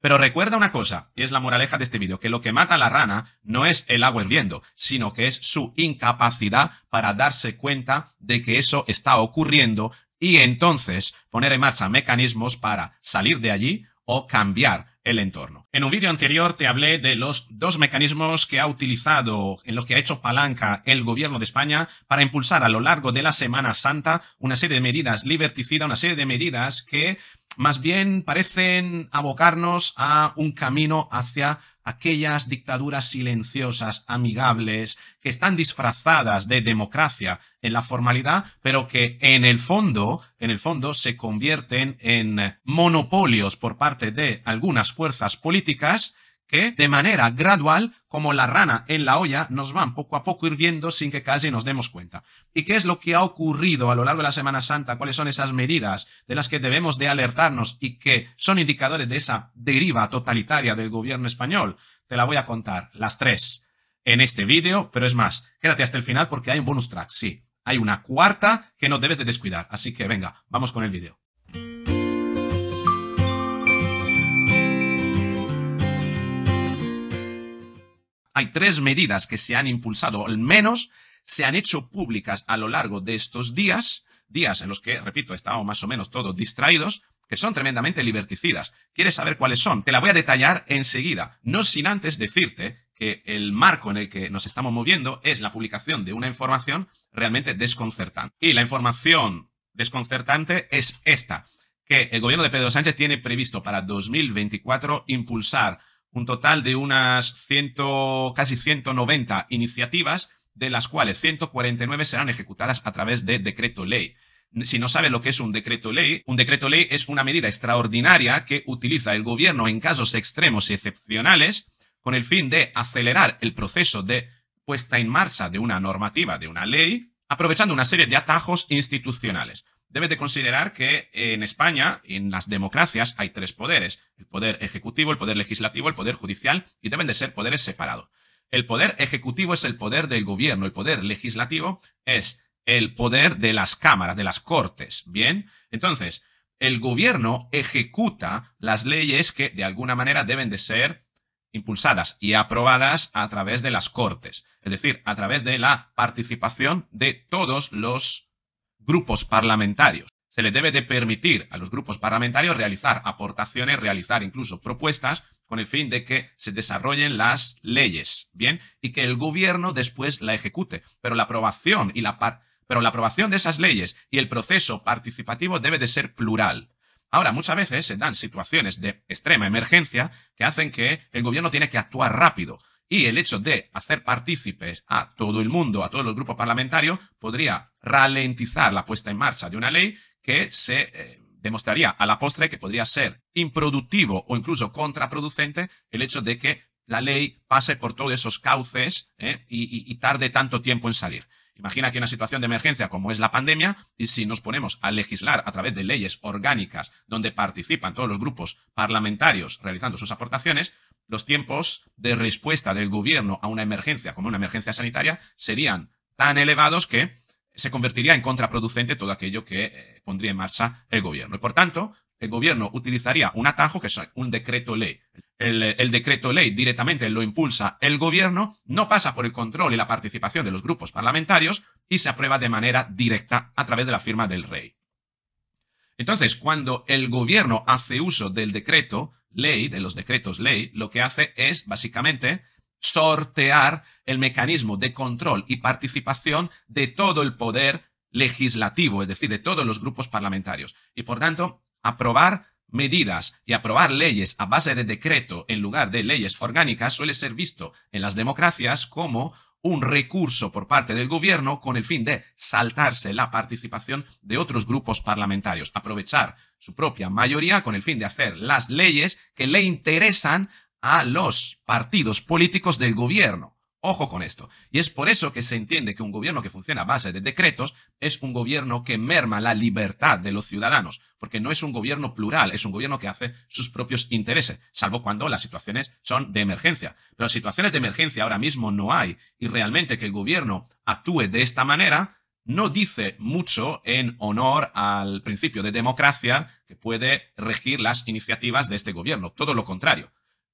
Pero recuerda una cosa, y es la moraleja de este vídeo, que lo que mata a la rana no es el agua hirviendo, sino que es su incapacidad para darse cuenta de que eso está ocurriendo y entonces poner en marcha mecanismos para salir de allí o cambiar el entorno. En un vídeo anterior te hablé de los dos mecanismos que ha utilizado, en los que ha hecho palanca el gobierno de España para impulsar a lo largo de la Semana Santa una serie de medidas liberticidas, una serie de medidas que más bien parecen abocarnos a un camino hacia aquellas dictaduras silenciosas, amigables, que están disfrazadas de democracia en la formalidad, pero que en el fondo se convierten en monopolios por parte de algunas fuerzas políticas que de manera gradual, como la rana en la olla, nos van poco a poco hirviendo sin que casi nos demos cuenta. ¿Y qué es lo que ha ocurrido a lo largo de la Semana Santa? ¿Cuáles son esas medidas de las que debemos de alertarnos y que son indicadores de esa deriva totalitaria del gobierno español? Te la voy a contar, las tres, en este vídeo, pero es más, quédate hasta el final porque hay un bonus track, sí. Hay una cuarta que no debes de descuidar, así que venga, vamos con el vídeo. Hay tres medidas que se han impulsado, al menos se han hecho públicas a lo largo de estos días en los que, repito, estábamos más o menos todos distraídos, que son tremendamente liberticidas. ¿Quieres saber cuáles son? Te la voy a detallar enseguida, no sin antes decirte que el marco en el que nos estamos moviendo es la publicación de una información realmente desconcertante. Y la información desconcertante es esta, que el gobierno de Pedro Sánchez tiene previsto para 2024 impulsar un total de unas casi 190 iniciativas, de las cuales 149 serán ejecutadas a través de decreto ley. Si no sabes lo que es un decreto ley es una medida extraordinaria que utiliza el gobierno en casos extremos y excepcionales con el fin de acelerar el proceso de puesta en marcha de una normativa, de una ley, aprovechando una serie de atajos institucionales. Debes de considerar que en España, en las democracias, hay tres poderes. El poder ejecutivo, el poder legislativo, el poder judicial, y deben de ser poderes separados. El poder ejecutivo es el poder del gobierno, el poder legislativo es el poder de las cámaras, de las cortes, ¿bien? Entonces, el gobierno ejecuta las leyes que de alguna manera deben de ser impulsadas y aprobadas a través de las cortes, es decir, a través de la participación de todos los grupos parlamentarios. Se les debe de permitir a los grupos parlamentarios realizar aportaciones, realizar incluso propuestas con el fin de que se desarrollen las leyes, ¿bien? Y que el gobierno después la ejecute. Pero la aprobación de esas leyes y el proceso participativo debe de ser plural. Ahora, muchas veces se dan situaciones de extrema emergencia que hacen que el gobierno tiene que actuar rápido. Y el hecho de hacer partícipes a todo el mundo, a todos los grupos parlamentarios, podría ralentizar la puesta en marcha de una ley que se demostraría a la postre que podría ser improductivo o incluso contraproducente el hecho de que la ley pase por todos esos cauces y tarde tanto tiempo en salir. Imagina que una situación de emergencia como es la pandemia, y si nos ponemos a legislar a través de leyes orgánicas donde participan todos los grupos parlamentarios realizando sus aportaciones, los tiempos de respuesta del gobierno a una emergencia como una emergencia sanitaria serían tan elevados que se convertiría en contraproducente todo aquello que pondría en marcha el gobierno. Y por tanto, el gobierno utilizaría un atajo que es un decreto ley. El decreto ley directamente lo impulsa el gobierno, no pasa por el control y la participación de los grupos parlamentarios y se aprueba de manera directa a través de la firma del rey. Entonces, cuando el gobierno hace uso del decreto ley, de los decretos ley, lo que hace es básicamente sortear el mecanismo de control y participación de todo el poder legislativo, es decir, de todos los grupos parlamentarios. Y por tanto, aprobar medidas y aprobar leyes a base de decreto en lugar de leyes orgánicas suele ser visto en las democracias como un recurso por parte del gobierno con el fin de saltarse la participación de otros grupos parlamentarios, aprovechar su propia mayoría con el fin de hacer las leyes que le interesan a los partidos políticos del gobierno. Ojo con esto. Y es por eso que se entiende que un gobierno que funciona a base de decretos es un gobierno que merma la libertad de los ciudadanos, porque no es un gobierno plural, es un gobierno que hace sus propios intereses, salvo cuando las situaciones son de emergencia. Pero situaciones de emergencia ahora mismo no hay, y realmente que el gobierno actúe de esta manera no dice mucho en honor al principio de democracia que puede regir las iniciativas de este gobierno. Todo lo contrario,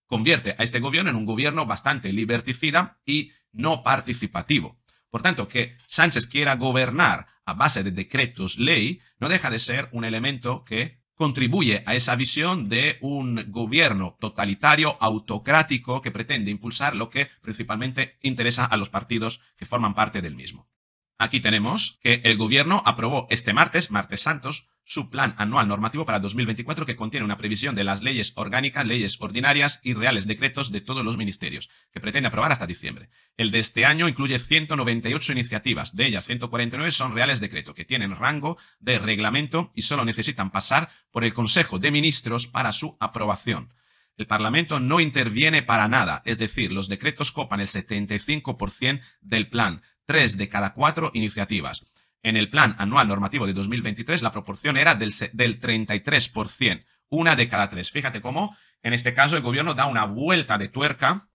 convierte a este gobierno en un gobierno bastante liberticida y no participativo. Por tanto, que Sánchez quiera gobernar a base de decretos ley no deja de ser un elemento que contribuye a esa visión de un gobierno totalitario, autocrático, que pretende impulsar lo que principalmente interesa a los partidos que forman parte del mismo. Aquí tenemos que el gobierno aprobó este martes, Martes Santos, su plan anual normativo para 2024 que contiene una previsión de las leyes orgánicas, leyes ordinarias y reales decretos de todos los ministerios, que pretende aprobar hasta diciembre. El de este año incluye 198 iniciativas, de ellas 149 son reales decreto, que tienen rango de reglamento y solo necesitan pasar por el Consejo de Ministros para su aprobación. El Parlamento no interviene para nada, es decir, los decretos copan el 75% del plan, 3 de cada 4 iniciativas. En el plan anual normativo de 2023 la proporción era del 33%, 1 de cada 3. Fíjate cómo en este caso el gobierno da una vuelta de tuerca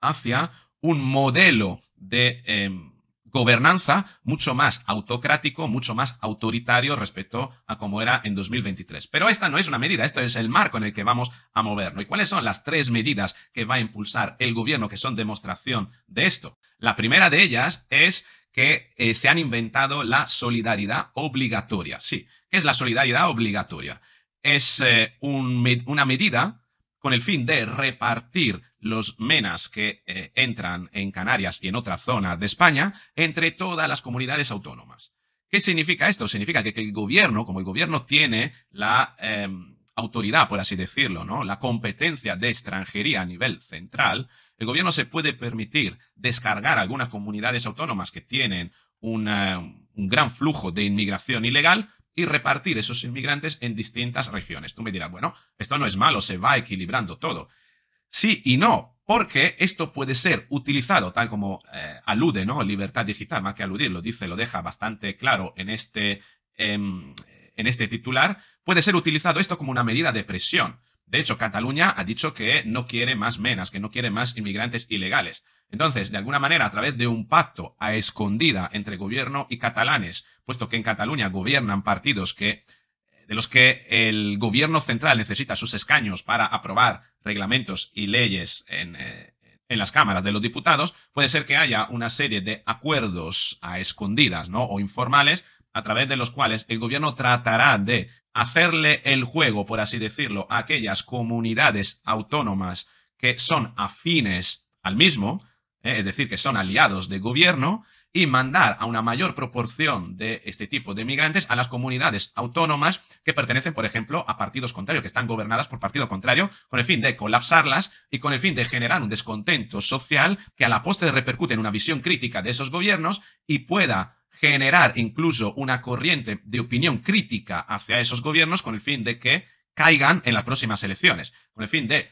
hacia un modelo de gobernanza mucho más autocrático, mucho más autoritario respecto a cómo era en 2023. Pero esta no es una medida, esto es el marco en el que vamos a movernos. ¿Y cuáles son las 3 medidas que va a impulsar el gobierno que son demostración de esto? La primera de ellas es que se han inventado la solidaridad obligatoria. Sí, ¿qué es la solidaridad obligatoria? Es una medida con el fin de repartir los menas que entran en Canarias y en otra zona de España entre todas las comunidades autónomas. ¿Qué significa esto? Significa que el gobierno, como el gobierno tiene la autoridad, por así decirlo, ¿no?, la competencia de extranjería a nivel central, el gobierno se puede permitir descargar a algunas comunidades autónomas que tienen un gran flujo de inmigración ilegal y repartir esos inmigrantes en distintas regiones. Tú me dirás, bueno, esto no es malo, se va equilibrando todo. Sí y no, porque esto puede ser utilizado, tal como alude, ¿no?, Libertad Digital, más que aludir, lo dice, lo deja bastante claro en este titular, puede ser utilizado esto como una medida de presión. De hecho, Cataluña ha dicho que no quiere más menas, que no quiere más inmigrantes ilegales. Entonces, de alguna manera, a través de un pacto a escondida entre gobierno y catalanes, puesto que en Cataluña gobiernan partidos de los que el gobierno central necesita sus escaños para aprobar reglamentos y leyes en las cámaras de los diputados, puede ser que haya una serie de acuerdos a escondidas, ¿no?, o informales, a través de los cuales el gobierno tratará de hacerle el juego, por así decirlo, a aquellas comunidades autónomas que son afines al mismo, es decir, que son aliados de gobierno, y mandar a una mayor proporción de este tipo de migrantes a las comunidades autónomas que pertenecen, por ejemplo, a partidos contrarios, que están gobernadas por partido contrario, con el fin de colapsarlas y con el fin de generar un descontento social que a la postre repercute en una visión crítica de esos gobiernos y pueda generar incluso una corriente de opinión crítica hacia esos gobiernos con el fin de que caigan en las próximas elecciones, con el fin de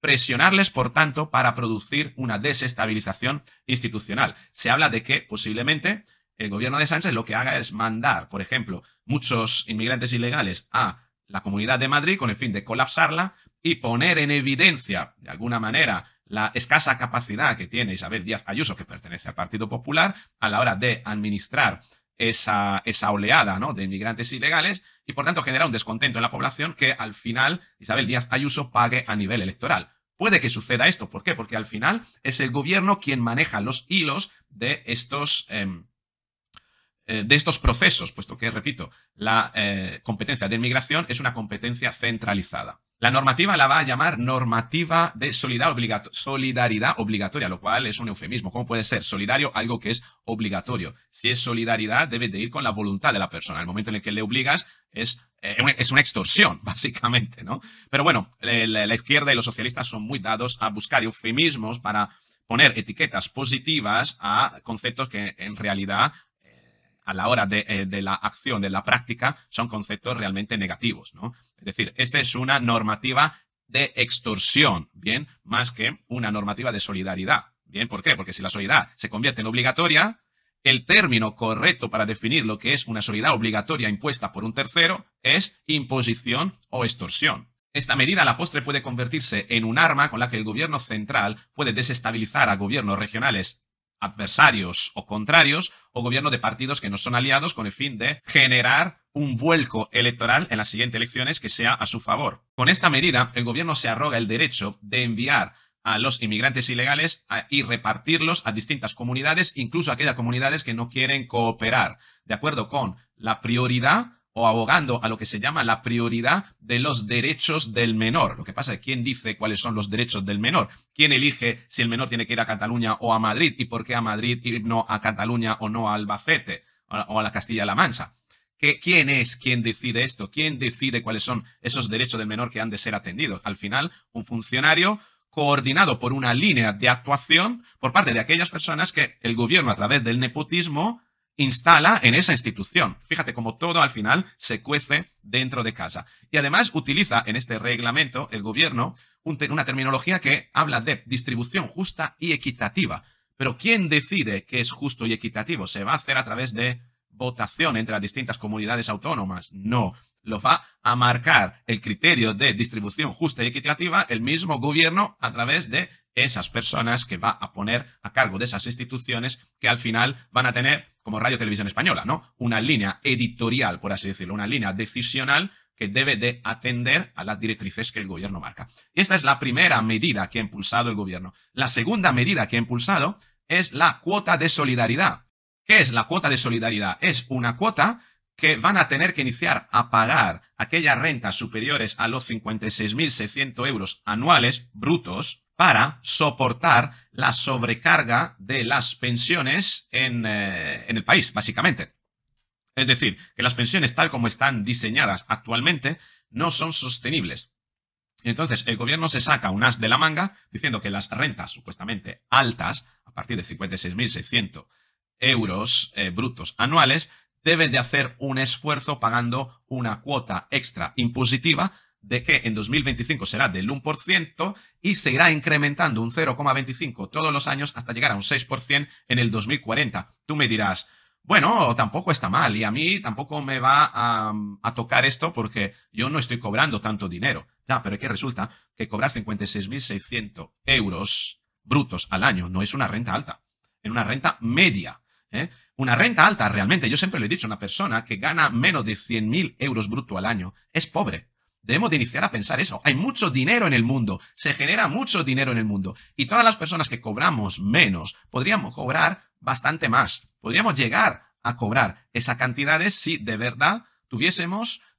presionarles, por tanto, para producir una desestabilización institucional. Se habla de que posiblemente el gobierno de Sánchez lo que haga es mandar, por ejemplo, muchos inmigrantes ilegales a la Comunidad de Madrid con el fin de colapsarla y poner en evidencia, de alguna manera, la escasa capacidad que tiene Isabel Díaz Ayuso, que pertenece al Partido Popular, a la hora de administrar esa oleada, ¿no?, de inmigrantes ilegales y, por tanto, generar un descontento en la población que, al final, Isabel Díaz Ayuso pague a nivel electoral. Puede que suceda esto. ¿Por qué? Porque, al final, es el gobierno quien maneja los hilos de estos procesos, puesto que, repito, la competencia de inmigración es una competencia centralizada. La normativa la va a llamar normativa de solidaridad obligatoria, lo cual es un eufemismo. ¿Cómo puede ser solidario algo que es obligatorio? Si es solidaridad, debe de ir con la voluntad de la persona. El momento en el que le obligas es una extorsión, básicamente, ¿no? Pero bueno, la izquierda y los socialistas son muy dados a buscar eufemismos para poner etiquetas positivas a conceptos que en realidad, a la hora de la acción, de la práctica, son conceptos realmente negativos, ¿no? Es decir, esta es una normativa de extorsión, ¿bien?, más que una normativa de solidaridad, ¿bien? ¿Por qué? Porque si la solidaridad se convierte en obligatoria, el término correcto para definir lo que es una solidaridad obligatoria impuesta por un tercero es imposición o extorsión. Esta medida a la postre puede convertirse en un arma con la que el gobierno central puede desestabilizar a gobiernos regionales adversarios o contrarios, o gobierno de partidos que no son aliados, con el fin de generar un vuelco electoral en las siguientes elecciones que sea a su favor. Con esta medida, el gobierno se arroga el derecho de enviar a los inmigrantes ilegales y repartirlos a distintas comunidades, incluso a aquellas comunidades que no quieren cooperar, de acuerdo con la prioridad o abogando a lo que se llama la prioridad de los derechos del menor. Lo que pasa es quién dice cuáles son los derechos del menor, quién elige si el menor tiene que ir a Cataluña o a Madrid y por qué a Madrid y no a Cataluña o no a Albacete o a la Castilla-La Mancha. ¿Quién es quien decide esto? ¿Quién decide cuáles son esos derechos del menor que han de ser atendidos? Al final, un funcionario coordinado por una línea de actuación por parte de aquellas personas que el gobierno, a través del nepotismo, instala en esa institución. Fíjate cómo todo al final se cuece dentro de casa. Y además utiliza en este reglamento el gobierno una terminología que habla de distribución justa y equitativa. Pero ¿quién decide qué es justo y equitativo? ¿Se va a hacer a través de votación entre las distintas comunidades autónomas? No. Lo va a marcar el criterio de distribución justa y equitativa el mismo gobierno a través de esas personas que va a poner a cargo de esas instituciones que al final van a tener, como Radio Televisión Española, ¿no?, una línea editorial, por así decirlo, una línea decisional que debe de atender a las directrices que el gobierno marca. Y esta es la primera medida que ha impulsado el gobierno. La segunda medida que ha impulsado es la cuota de solidaridad. ¿Qué es la cuota de solidaridad? Es una cuota que van a tener que iniciar a pagar aquellas rentas superiores a los 56.600 euros anuales brutos para soportar la sobrecarga de las pensiones en el país, básicamente. Es decir, que las pensiones tal como están diseñadas actualmente no son sostenibles. Entonces, el gobierno se saca un as de la manga diciendo que las rentas supuestamente altas, a partir de 56.600 euros brutos anuales, deben de hacer un esfuerzo pagando una cuota extra impositiva de que en 2025 será del 1% y se irá incrementando un 0,25 todos los años hasta llegar a un 6% en el 2040. Tú me dirás, bueno, tampoco está mal y a mí tampoco me va a tocar esto porque yo no estoy cobrando tanto dinero. Ya, pero es que resulta que cobrar 56.600 euros brutos al año no es una renta alta, es una renta media. Una renta alta realmente, yo siempre lo he dicho, una persona que gana menos de 100.000 euros bruto al año es pobre. Debemos de iniciar a pensar eso. Hay mucho dinero en el mundo, se genera mucho dinero en el mundo y todas las personas que cobramos menos podríamos cobrar bastante más. Podríamos llegar a cobrar esas cantidades si de verdad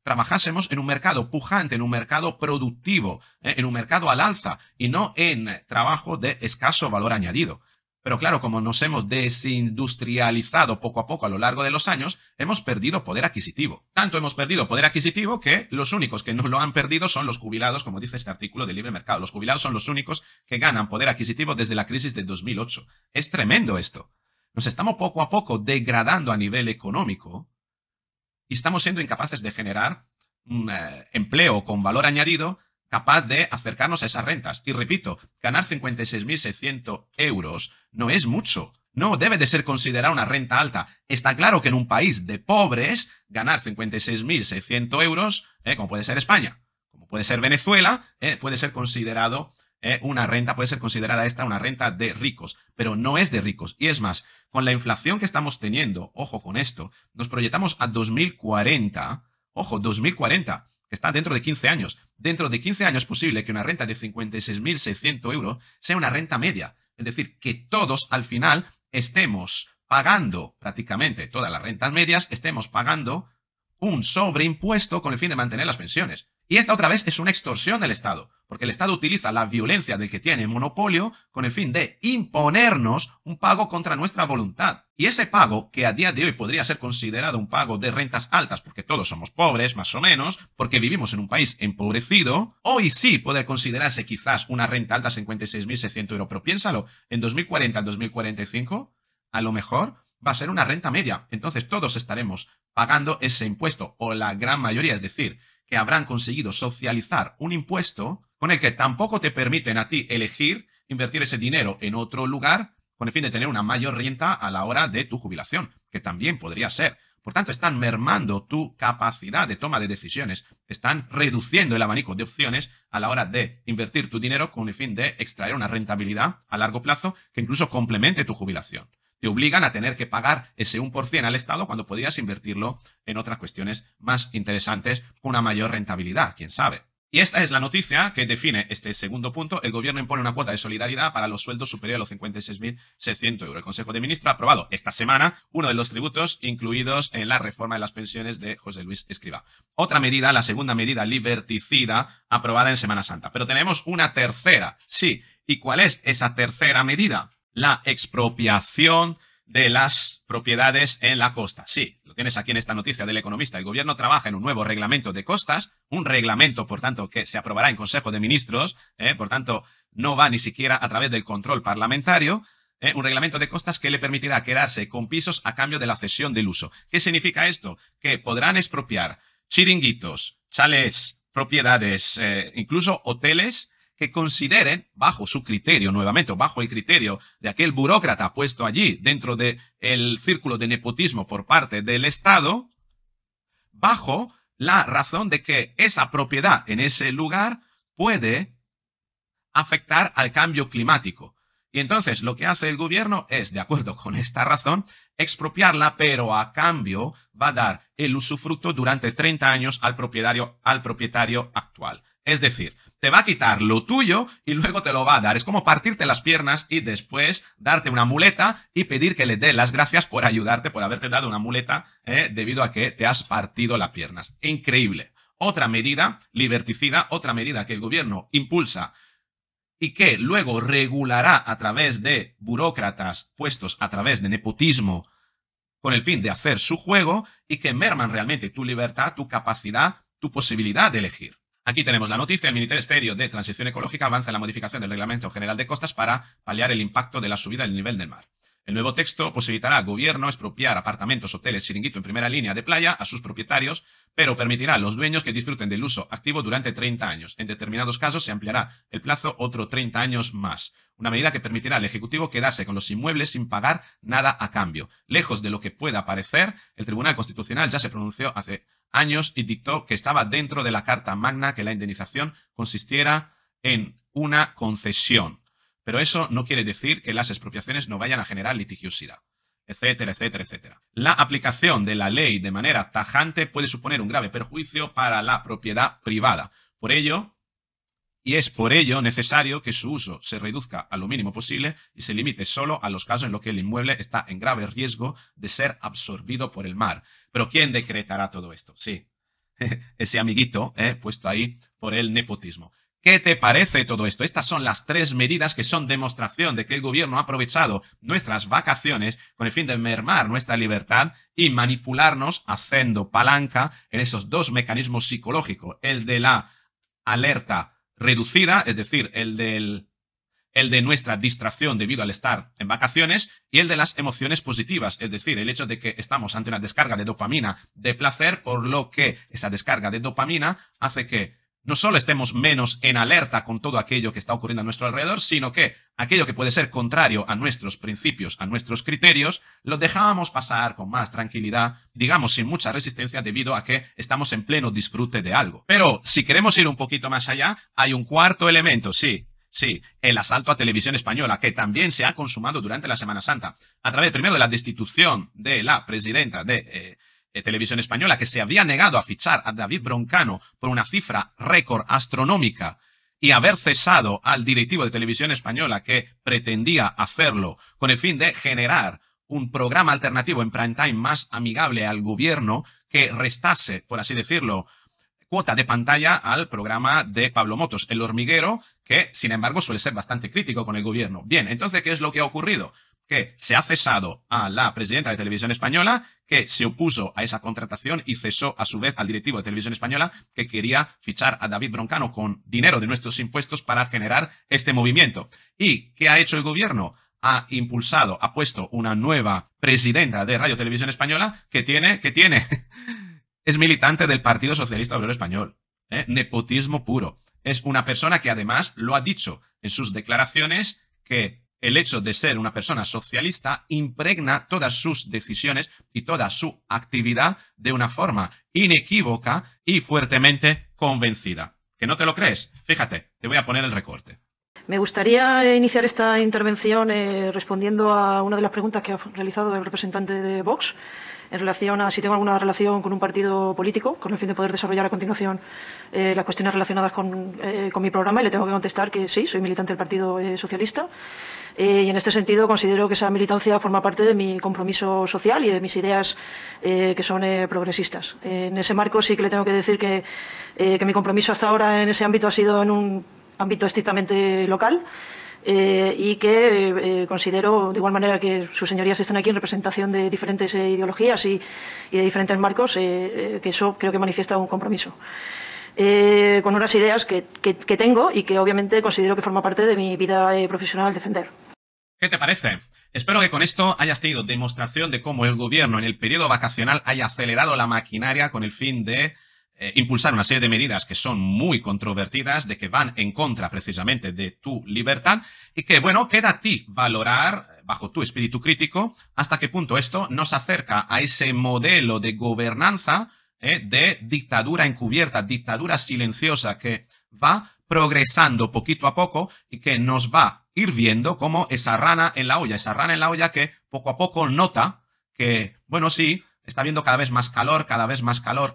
trabajásemos en un mercado pujante, en un mercado productivo, en un mercado al alza y no en trabajo de escaso valor añadido. Pero claro, como nos hemos desindustrializado poco a poco a lo largo de los años, hemos perdido poder adquisitivo. Tanto hemos perdido poder adquisitivo que los únicos que no lo han perdido son los jubilados, como dice este artículo de Libre Mercado. Los jubilados son los únicos que ganan poder adquisitivo desde la crisis de 2008. Es tremendo esto. Nos estamos poco a poco degradando a nivel económico y estamos siendo incapaces de generar un empleo con valor añadido capaz de acercarnos a esas rentas. Y repito, ganar 56.600 euros no es mucho. No debe de ser considerada una renta alta. Está claro que en un país de pobres, ganar 56.600 euros, como puede ser España, como puede ser Venezuela, puede ser considerado una renta, puede ser considerada esta una renta de ricos, pero no es de ricos. Y es más, con la inflación que estamos teniendo, ojo con esto, nos proyectamos a 2040, ojo, 2040, que está dentro de 15 años. Dentro de 15 años es posible que una renta de 56.600 euros sea una renta media. Es decir, que todos al final estemos pagando prácticamente todas las rentas medias, estemos pagando un sobreimpuesto con el fin de mantener las pensiones. Y esta otra vez es una extorsión del Estado, porque el Estado utiliza la violencia del que tiene monopolio con el fin de imponernos un pago contra nuestra voluntad. Y ese pago, que a día de hoy podría ser considerado un pago de rentas altas, porque todos somos pobres, más o menos, porque vivimos en un país empobrecido, hoy sí puede considerarse quizás una renta alta 56.600 euros, pero piénsalo, en 2040, en 2045, a lo mejor va a ser una renta media. Entonces todos estaremos pagando ese impuesto, o la gran mayoría, es decir, que habrán conseguido socializar un impuesto con el que tampoco te permiten a ti elegir invertir ese dinero en otro lugar con el fin de tener una mayor renta a la hora de tu jubilación, que también podría ser. Por tanto, están mermando tu capacidad de toma de decisiones, están reduciendo el abanico de opciones a la hora de invertir tu dinero con el fin de extraer una rentabilidad a largo plazo que incluso complemente tu jubilación. Te obligan a tener que pagar ese 1% al Estado cuando podrías invertirlo en otras cuestiones más interesantes con una mayor rentabilidad, quién sabe. Y esta es la noticia que define este segundo punto. El gobierno impone una cuota de solidaridad para los sueldos superiores a los 56.600 euros. El Consejo de Ministros ha aprobado esta semana uno de los tributos incluidos en la reforma de las pensiones de José Luis Escrivá. Otra medida, la segunda medida liberticida, aprobada en Semana Santa. Pero tenemos una tercera, sí. ¿Y cuál es esa tercera medida? La expropiación de las propiedades en la costa. Sí, lo tienes aquí en esta noticia del Economista. El gobierno trabaja en un nuevo reglamento de costas, un reglamento, por tanto, que se aprobará en Consejo de Ministros, por tanto, no va ni siquiera a través del control parlamentario, un reglamento de costas que le permitirá quedarse con pisos a cambio de la cesión del uso. ¿Qué significa esto? Que podrán expropiar chiringuitos, chalets, propiedades, incluso hoteles, que consideren, bajo su criterio, nuevamente, bajo el criterio de aquel burócrata puesto allí dentro del círculo de nepotismo por parte del Estado, bajo la razón de que esa propiedad en ese lugar puede afectar al cambio climático. Y entonces lo que hace el gobierno es, de acuerdo con esta razón, expropiarla, pero a cambio va a dar el usufructo durante 30 años al propietario actual. Es decir, te va a quitar lo tuyo y luego te lo va a dar. Es como partirte las piernas y después darte una muleta y pedir que le dé las gracias por ayudarte, por haberte dado una muleta debido a que te has partido las piernas. Increíble. Otra medida liberticida, otra medida que el gobierno impulsa y que luego regulará a través de burócratas puestos a través de nepotismo con el fin de hacer su juego y que merman realmente tu libertad, tu capacidad, tu posibilidad de elegir. Aquí tenemos la noticia. El Ministerio de Transición Ecológica avanza en la modificación del Reglamento General de Costas para paliar el impacto de la subida del nivel del mar. El nuevo texto posibilitará al gobierno expropiar apartamentos, hoteles, chiringuito en primera línea de playa a sus propietarios, pero permitirá a los dueños que disfruten del uso activo durante 30 años. En determinados casos se ampliará el plazo otro 30 años más. Una medida que permitirá al Ejecutivo quedarse con los inmuebles sin pagar nada a cambio. Lejos de lo que pueda parecer, el Tribunal Constitucional ya se pronunció hace años y dictó que estaba dentro de la Carta Magna que la indemnización consistiera en una concesión. Pero eso no quiere decir que las expropiaciones no vayan a generar litigiosidad, etcétera, etcétera, etcétera. La aplicación de la ley de manera tajante puede suponer un grave perjuicio para la propiedad privada. Por ello, y es por ello necesario que su uso se reduzca a lo mínimo posible y se limite solo a los casos en los que el inmueble está en grave riesgo de ser absorbido por el mar. Pero ¿quién decretará todo esto? Sí, ese amiguito puesto ahí por el nepotismo. ¿Qué te parece todo esto? Estas son las tres medidas que son demostración de que el gobierno ha aprovechado nuestras vacaciones con el fin de mermar nuestra libertad y manipularnos haciendo palanca en esos dos mecanismos psicológicos. El de la alerta reducida, es decir, el de nuestra distracción debido al estar en vacaciones y el de las emociones positivas, es decir, el hecho de que estamos ante una descarga de dopamina de placer, por lo que esa descarga de dopamina hace que no solo estemos menos en alerta con todo aquello que está ocurriendo a nuestro alrededor, sino que aquello que puede ser contrario a nuestros principios, a nuestros criterios, lo dejamos pasar con más tranquilidad, digamos sin mucha resistencia, debido a que estamos en pleno disfrute de algo. Pero si queremos ir un poquito más allá, hay un cuarto elemento, sí. Sí, el asalto a Televisión Española, que también se ha consumado durante la Semana Santa, a través primero de la destitución de la presidenta de Televisión Española, que se había negado a fichar a David Broncano por una cifra récord astronómica y haber cesado al directivo de Televisión Española que pretendía hacerlo con el fin de generar un programa alternativo en prime time más amigable al gobierno que restase, por así decirlo, cuota de pantalla al programa de Pablo Motos, El Hormiguero, que sin embargo suele ser bastante crítico con el gobierno. Bien, entonces, ¿qué es lo que ha ocurrido? Que se ha cesado a la presidenta de Televisión Española, que se opuso a esa contratación y cesó a su vez al directivo de Televisión Española, que quería fichar a David Broncano con dinero de nuestros impuestos para generar este movimiento. ¿Y qué ha hecho el gobierno? Ha impulsado, ha puesto una nueva presidenta de Radio Televisión Española que tiene es militante del Partido Socialista Obrero Español. Nepotismo puro. Es una persona que además lo ha dicho en sus declaraciones que El hecho de ser una persona socialista impregna todas sus decisiones y toda su actividad de una forma inequívoca y fuertemente convencida. ¿Que no te lo crees? Fíjate, te voy a poner el recorte. Me gustaría iniciar esta intervención respondiendo a una de las preguntas que ha realizado el representante de Vox en relación a si tengo alguna relación con un partido político, con el fin de poder desarrollar a continuación las cuestiones relacionadas con mi programa, y le tengo que contestar que sí, soy militante del Partido Socialista. Y en este sentido considero que esa militancia forma parte de mi compromiso social y de mis ideas que son progresistas. En ese marco sí que le tengo que decir que mi compromiso hasta ahora en ese ámbito ha sido en un ámbito estrictamente local y que considero de igual manera que sus señorías están aquí en representación de diferentes ideologías y de diferentes marcos, que eso creo que manifiesta un compromiso. Con unas ideas que tengo y que obviamente considero que forma parte de mi vida profesional defender. ¿Qué te parece? Espero que con esto hayas tenido demostración de cómo el gobierno en el periodo vacacional haya acelerado la maquinaria con el fin de impulsar una serie de medidas que son muy controvertidas, de que van en contra precisamente de tu libertad y que, bueno, queda a ti valorar bajo tu espíritu crítico hasta qué punto esto nos acerca a ese modelo de gobernanza de dictadura encubierta, dictadura silenciosa que va progresando poquito a poco y que nos va a ir viendo como esa rana en la olla que poco a poco nota que, bueno, sí, está habiendo cada vez más calor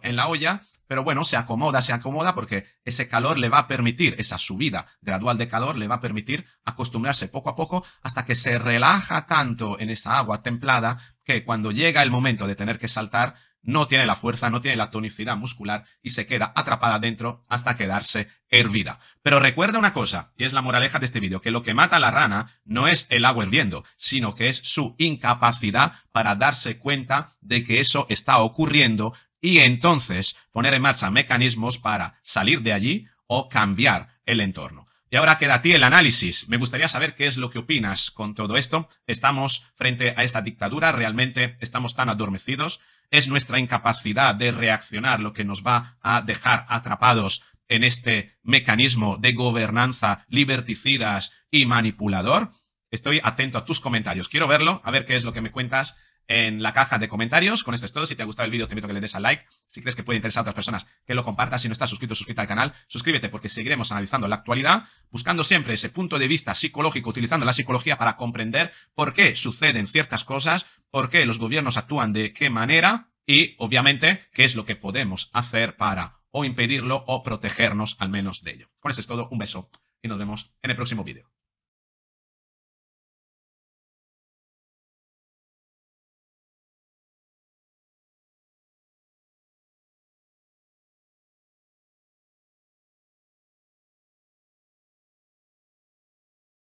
en la olla, pero bueno, se acomoda porque ese calor le va a permitir, esa subida gradual de calor le va a permitir acostumbrarse poco a poco hasta que se relaja tanto en esa agua templada que cuando llega el momento de tener que saltar, no tiene la fuerza, no tiene la tonicidad muscular y se queda atrapada dentro hasta quedarse hervida. Pero recuerda una cosa, y es la moraleja de este vídeo, que lo que mata a la rana no es el agua hirviendo, sino que es su incapacidad para darse cuenta de que eso está ocurriendo y entonces poner en marcha mecanismos para salir de allí o cambiar el entorno. Y ahora queda a ti el análisis. Me gustaría saber qué es lo que opinas con todo esto. ¿Estamos frente a esta dictadura? ¿Realmente estamos tan adormecidos? ¿Es nuestra incapacidad de reaccionar lo que nos va a dejar atrapados en este mecanismo de gobernanza liberticidas y manipulador? Estoy atento a tus comentarios. Quiero verlo, a ver qué es lo que me cuentas en la caja de comentarios. Con esto es todo. Si te ha gustado el vídeo, te invito a que le des al like. Si crees que puede interesar a otras personas, que lo compartas. Si no estás suscrito, suscríbete al canal. Suscríbete porque seguiremos analizando la actualidad, buscando siempre ese punto de vista psicológico, utilizando la psicología para comprender por qué suceden ciertas cosas, por qué los gobiernos actúan de qué manera y, obviamente, qué es lo que podemos hacer para o impedirlo o protegernos al menos de ello. Con esto es todo. Un beso y nos vemos en el próximo vídeo.